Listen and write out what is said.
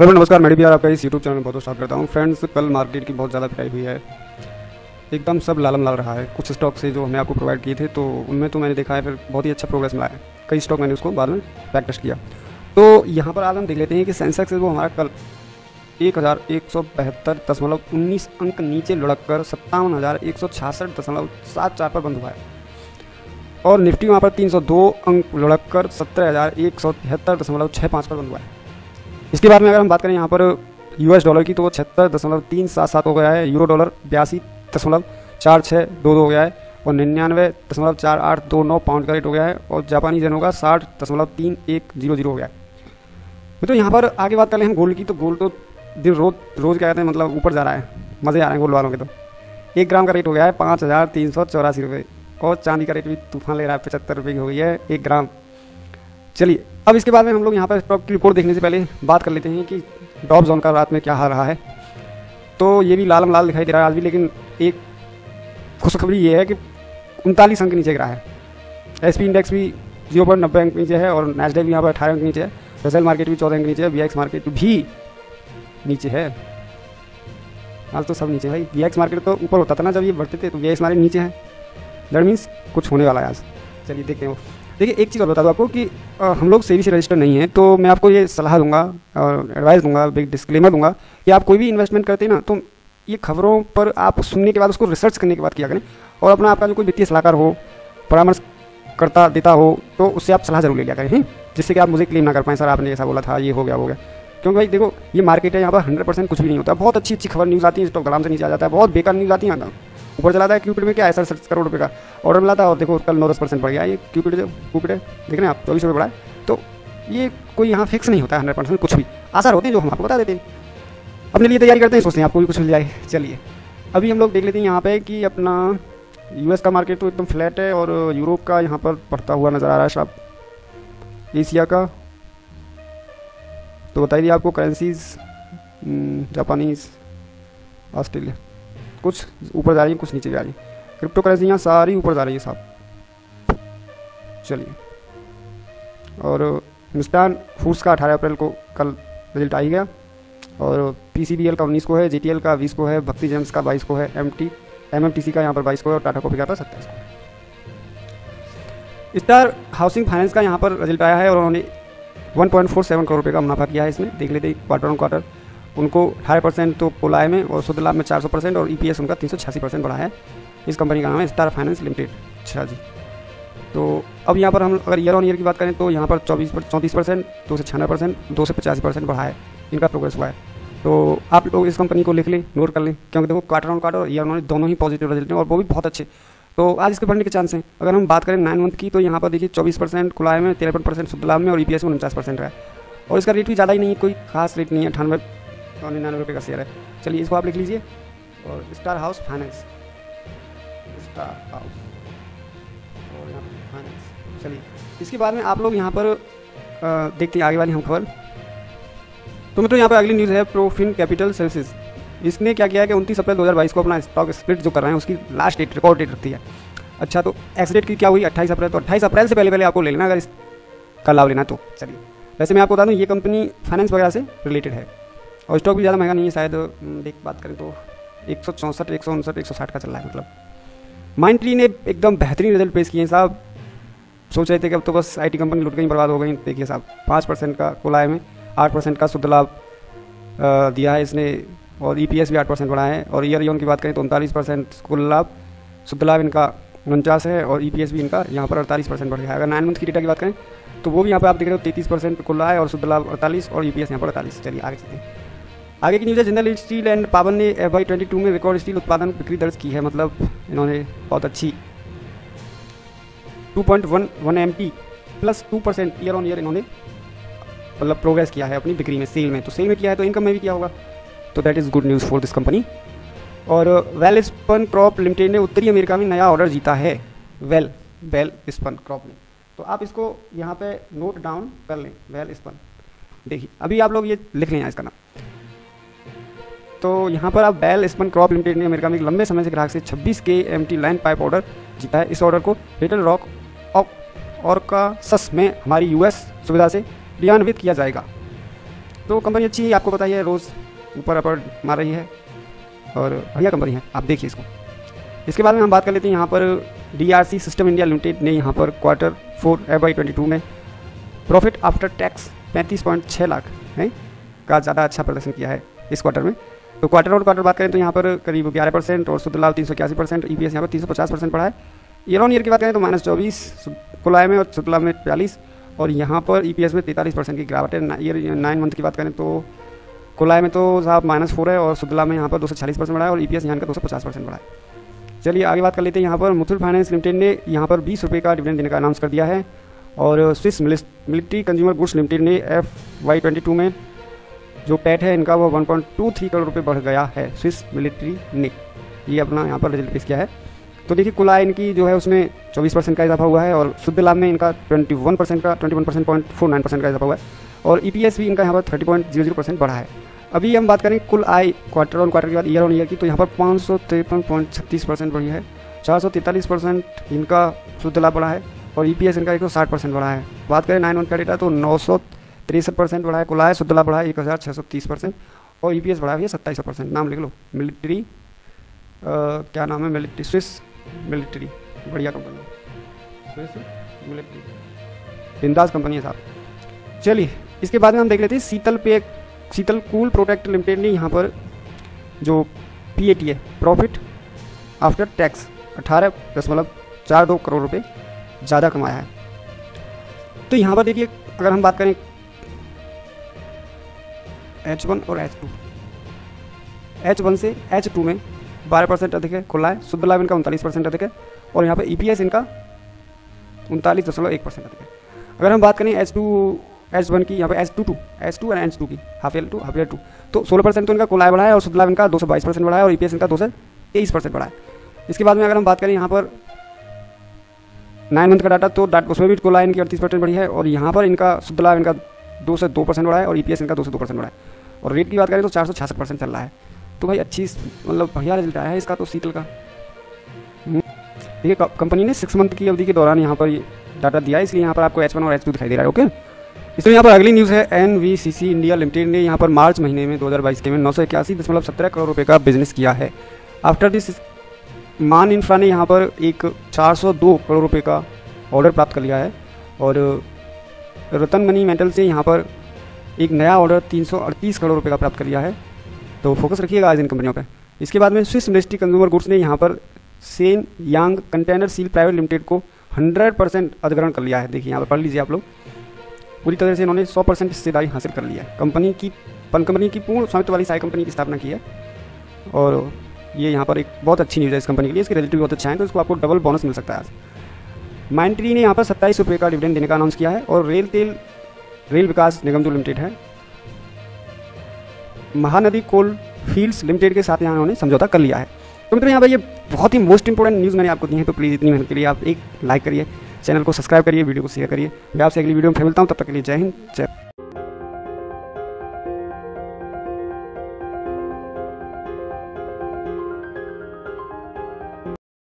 Hello नमस्कार, मैं भी यार आपका इस YouTube चैनल में बहुत स्वागत करता हूँ। फ्रेंड्स, कल मार्केट की बहुत ज़्यादा पिटाई हुई है, एकदम सब लालम लाल रहा है। कुछ स्टॉक से जो हमने आपको प्रोवाइड किए थे तो उनमें तो मैंने देखा है फिर बहुत ही अच्छा प्रोग्रेस मिला है। कई स्टॉक मैंने उसको बाद में बैक टेस्ट किया। तो यहाँ पर आज हम देख लेते हैं कि सेंसेक्स वो हमारा कल 1175.19 अंक नीचे लुढ़क कर 57,166.74 पर बंद हुआ है और निफ्टी वहाँ पर 302 अंक लुढ़क कर 70,173.65 पर बंद हुआ है। इसके बाद में अगर हम बात करें यहाँ पर यूएस डॉलर की तो वो 76.377 हो गया है, यूरो डॉलर 82.4622 हो गया है और 99.4829 पाउंड का रेट हो गया है और जापानी येन होगा 60.3100 हो गया है। तो यहाँ पर आगे बात कर लें हम गोल्ड की, तो गोल्ड तो दिन रोज़ क्या कहते हैं मतलब ऊपर जा रहा है, मज़े आ रहे हैं गोल्ड वालों के। तो 1 ग्राम का रेट हो गया है 5,384 रुपये और चांदी का रेट भी तूफान ले रहा है, 75 रुपये की हो गई है 1 ग्राम। चलिए अब इसके बाद में हम लोग यहाँ पर स्टॉक की रिपोर्ट देखने से पहले बात कर लेते हैं कि डॉव जोन का रात में क्या हाल रहा है। तो ये भी लाल लाल दिखाई दे रहा है आज भी, लेकिन एक खुशखबरी ये है कि 39 अंक नीचे गिरा है। एसपी इंडेक्स भी 0.90 अंक नीचे है और नैस्डैक भी यहाँ पर 18 अंक नीचे है, रसेल मार्केट भी 14 अंक नीचे है, वीएक्स मार्केट भी नीचे है। आज तो सब नीचे भाई, वीएक्स मार्केट तो ऊपर होता था ना जब ये बढ़ते थे, तो वीएक्स मार्केट नीचे है, दैट मीन्स कुछ होने वाला है आज। चलिए देखते हैं। देखिए एक चीज़ और बता दूँ आपको कि हम लोग सेबी से रजिस्टर नहीं है, तो मैं आपको ये सलाह दूंगा और एडवाइस दूंगा, बिग डिस्क्लेमर दूंगा कि आप कोई भी इन्वेस्टमेंट करते हैं ना तो ये खबरों पर आप सुनने के बाद उसको रिसर्च करने के बाद किया करें और अपना आपका जो कोई वित्तीय सलाहकार हो, परामर्श करता देता हो तो उससे आप सलाह जरूर ले लिया करें, हैं, जिससे कि आप मुझे क्लेम ना कर पाएँ सर आपने ऐसा बोला था, ये हो गया हो गया। क्योंकि भाई देखो ये मार्केट है, यहाँ पर 100% कुछ भी नहीं होता, बहुत अच्छी अच्छी खबर न्यूज़ आती है, स्टॉक ग्राम से नीचे आ जाता है, बहुत बेकार न्यूज़ आती है, आता ऊपर चला था। क्यूपिड में क्या है, 67 करोड़ रुपये का ऑर्डर मिला था और देखो कल 9-10% बढ़ गया। ये क्यूपिड जो क्यूपिड है देख रहे हैं आप, 24 रुपये बढ़ा है। तो ये कोई यहाँ फिक्स नहीं होता है 100%, कुछ भी आसार होते हैं जो हम आपको बता देते हैं, अपने लिए तैयारी करते हैं, सोचते हैं आपको भी कुछ मिल जाए। चलिए अभी हम लोग देख लेते हैं यहाँ पर कि अपना यूएस का मार्केट तो एकदम फ्लैट है और यूरोप का यहाँ पर बढ़ता हुआ नज़र आ रहा है साहब, एशिया का तो बताइए आपको करेंसीज जापानीज ऑस्ट्रेलिया कुछ ऊपर जा रही है, कुछ नीचे जा रही है, क्रिप्टो करेंसियाँ सारी ऊपर जा रही है साहब। चलिए और हिंदुस्तान फूड्स का 18 अप्रैल को कल रिजल्ट आ ही गया और पीसीबीएल का 19 को है, जीटीएल का 20 को है, भक्ति जेम्स का 22 को है, एमएमटीसी का यहाँ पर 22 को है और टाटा कॉफी का 27 को है। स्टार हाउसिंग फाइनेंस का यहाँ पर रिजल्ट आया है और उन्होंने 1.47 करोड़ रुपये का मुनाफा किया है। इसमें देख लेते हैं क्वार्टर ऑन क्वार्टर, उनको 18% तो पोलाय में और शुद्ध लाभ में 400% और ईपीएस उनका 386% बढ़ा है। इस कंपनी का नाम है स्टार फाइनेंस लिमिटेड। अच्छा जी, तो अब यहाँ पर हम अगर ईयर ऑन ईयर की बात करें तो यहाँ पर 34% 296% 285% बढ़ा है, इनका प्रोग्रेस हुआ है। तो आप लोग इस कंपनी को लिख लें, नोट कर लें, क्योंकि देखो क्वार्टर ऑन क्वार्टर और ईयर ऑन दोनों ही पॉजिटिव रिजल्ट हैं और वो भी बहुत अच्छे। तो आज इसके बढ़ने के चांस हैं। अगर हम बात करें 9 मंथ की तो यहाँ पर देखिए 24% खुलाए में, 13% शुद्ध लाभ में और ईपीएस में 49% है और इसका रेट भी ज़्यादा ही नहीं है, कोई खास रेट नहीं है, 98.99 रुपये का शेयर है। चलिए इसको आप लिख लीजिए और star house finance, star house और यहाँ पर फाइनेंस। चलिए इसके बाद में आप लोग यहाँ पर देखते हैं आगे वाली हम खबर। तो मित्रों यहाँ पर अगली न्यूज़ है प्रोफिन कैपिटल सर्विसेज। इसने क्या किया है कि 29 अप्रैल 2022 को अपना स्टॉक स्प्लिट जो कर रहे हैं उसकी लास्ट डेट रिकॉर्ड डेट रखती है। अच्छा तो एक्स डेट की क्या हुई, 28 अप्रैल, तो 28 अप्रैल से पहले आपको ले लेना अगर इसका लाभ लेना तो। चलिए वैसे मैं आपको बता दूँ ये कंपनी फाइनेंस वगैरह से रिलेटेड है और स्टॉक भी ज़्यादा महंगा नहीं है, शायद देख बात करें तो 164, 159, 160 का चल रहा है। मतलब माइंड ट्री ने एकदम बेहतरीन रिजल्ट पेश किए हैं साहब, सोच रहे थे कि अब तो बस आईटी कंपनी लुट गई बर्बाद हो गई। देखिए साहब 5% का कोलाय में, 8% का शुद्ध लाभ दिया है इसने और ईपीएस भी 8% बढ़ा है और ईयर ऑन की बात करें तो 39% कुल लाभ, शुद्ध लाभ इनका 49 है और ईपीएस भी इनका यहाँ पर 48% बढ़ गया है। अगर 9 मंथ की डेटा की बात करें तो वो भी यहाँ पर आप देख रहे हो 33% कुल लाभ और शुद्ध लाभ 48 और ईपीएस यहाँ पर 48। चलिए आगे चलते हैं। आगे की न्यूज़ है जिंदल स्टील एंड पावर ने FY22 में रिकॉर्ड स्टील उत्पादन बिक्री दर्ज की है। मतलब इन्होंने बहुत अच्छी 2.11 MP plus 2% year on year इन्होंने मतलब प्रोग्रेस किया है अपनी बिक्री में, सेल में। तो सेल में किया है तो इनकम में भी किया होगा, तो that is good news for this company. और वेलस्पन क्रॉप लिमिटेड ने उत्तरी अमेरिका में नया ऑर्डर जीता है, वेलस्पन क्रॉप ने। तो आप इसको यहाँ पर नोट डाउन कर लें, वेलस्पन। देखिए अभी आप लोग ये लिख लें इसका नाम। तो यहाँ पर आप वेलस्पन क्रॉप लिमिटेड ने अमेरिका में एक लंबे समय से ग्राहक से 26 KMT लाइन पाइप ऑर्डर जीता है। इस ऑर्डर को लिटिल रॉक और कासस में हमारी यूएस सुविधा से क्रियान्वित किया जाएगा। तो कंपनी अच्छी है, आपको पता ही है, रोज़ ऊपर अपर मार रही है और बढ़िया कंपनी है, आप देखिए इसको। इसके बाद में हम बात कर लेते हैं यहाँ पर डीआरसी सिस्टम इंडिया लिमिटेड ने यहाँ पर क्वार्टर 4 FY22 में प्रॉफिट आफ्टर टैक्स 35.6 लाख है का ज़्यादा अच्छा प्रदर्शन किया है इस क्वार्टर में। तो क्वार्टर और क्वार्टर बात करें तो यहाँ पर करीब 11% और शुद्ध लाभ 381%, EPS यहाँ पर 350% बढ़ा है। ईयर ऑन ईयर की बात करें तो -24 खुलाए में और शुद्ध लाभ में 42 और यहाँ पर EPS में 43% की गिरावट है। ईयर 9 मंथ की बात करें तो कोलाय में तो साहब -4 है और सुदला में यहाँ पर 246% बढ़ा है और EPS यहाँ का 250% बढ़ा है। चलिए आगे बात कर लेते हैं। यहाँ पर मुथूट फाइनेंस लिमिटेड ने यहाँ पर 20 रुपये का डिविडेंड देने का अनाउंस कर दिया है और Swiss military consumer goods limited ने FY22 में जो पैट है इनका वो 1.23 करोड़ रुपये बढ़ गया है। स्विस मिलिट्री ने ये अपना यहाँ पर रिजल्ट पेश किया है। तो देखिए कोलाय इनकी जो है उसमें 24% का इजाफा हुआ है और शुद्ध लाभ में इनका 21.49% का इजाफा हुआ है और EPS भी इनका यहाँ पर 30.00% बढ़ा है। अभी हम बात करें कुल आय क्वार्टर ऑन क्वार्टर के बाद ईयर ऑन ईयर की तो यहाँ पर 553.36% बढ़ी है, 443% इनका शुद्ध लाभ बढ़ा है और EPS इनका 160% बढ़ा है। बात करें 9 मंथ का डेटा तो 963% बढ़ा है कुल आय, शुद्ध लाभ बढ़ा है 1630% और EPS बढ़ा है 27%। नाम लिख लो मिलिट्री, क्या नाम है, मिलिट्री, स्विस मिलिट्री, बढ़िया कंपनी, स्विस मिलिट्री बिंदास कंपनी है साहब। चलिए इसके बाद में हम देख लेते हैं शीतल कूल प्रोडक्ट लिमिटेड ने यहाँ पर जो PAT है प्रॉफिट आफ्टर टैक्स 18.42 करोड़ रुपए ज़्यादा कमाया है। तो यहाँ पर देखिए अगर हम बात करें H1 और H2, H1 से H2 में 12% अधिक है, खुला है, शुद्ध लाभ इनका 39% अधिक है और यहाँ पर EPS इनका 39.1% अधिक है। अगर हम बात करें H1 की यहाँ पे H2 एंड H2 की हाफ ईयर टू तो 16% तो इनका कोलाय बढ़ा है और शुद्ध लाभ इनका 222% बढ़ा है और EPS इनका 223% बढ़ा है। इसके बाद में अगर हम बात करें यहाँ पर 9 मंथ का डाटा तो उसमें भी कोलाय इनकी 38% बढ़ी है और यहाँ पर इनका शुद्ध लाभ इनका 202% बढ़ा है और EPS इनका 202% बढ़ा है और रेट की बात करें तो 466% चल रहा है। तो भाई अच्छी मतलब बढ़िया रिजल्ट आया है इसका तो शीतल का। देखिए कंपनी ने 6 मंथ की अवधि के दौरान यहाँ पर डाटा दिया है इसलिए यहाँ पर आपको H1 और H2 दिखाई दे रहा है, ओके। इसमें यहाँ पर अगली न्यूज़ है NVCC इंडिया लिमिटेड ने यहाँ पर मार्च महीने में 2022 के में 981.17 करोड़ रुपए का बिजनेस किया है। आफ्टर दिस मान इंफ्रा ने यहाँ पर एक 402 करोड़ रुपए का ऑर्डर प्राप्त कर लिया है और रतन मनी मेटल से यहाँ पर एक नया ऑर्डर 338 करोड़ रुपये का प्राप्त कर लिया है। तो फोकस रखिएगा आज इन कंपनियों पर। इसके बाद में स्विस मिलिट्री कंज्यूमर गुड्स ने यहाँ पर शेन यांग कंटेनर सील प्राइवेट लिमिटेड को 100% अधिग्रहण कर लिया है। देखिए यहाँ पर पढ़ लीजिए आप लोग, पूरी तरह से इन्होंने 100% हिस्सेदारी हासिल कर लिया है। कंपनी की पूर्ण स्वामित्व वाली साई कंपनी की स्थापना की है और ये यहाँ पर एक बहुत अच्छी न्यूज़ है इस कंपनी के लिए। इसके रिजल्ट भी बहुत अच्छा है तो इसको आपको डबल बोनस मिल सकता है आज। माइंड ट्री ने यहाँ पर 27 रुपये का डिविडेंड देने का अनाउंस किया है और रेल विकास निगम जो लिमिटेड है महानदी कोलफील्ड्स लिमिटेड के साथ यहाँ उन्होंने समझौता कर लिया है। तो मित्रों यहाँ पर ये बहुत ही मोस्ट इंपॉर्टेंट न्यूज़ मैंने आपको दी है। तो प्लीज़ इतनी मेहनत के लिए आप एक लाइक करिए, चैनल को सब्सक्राइब करिए, वीडियो को शेयर करिए। मैं आपसे अगली वीडियो में फिर मिलता हूँ, तब तक के लिए जय हिंद जय।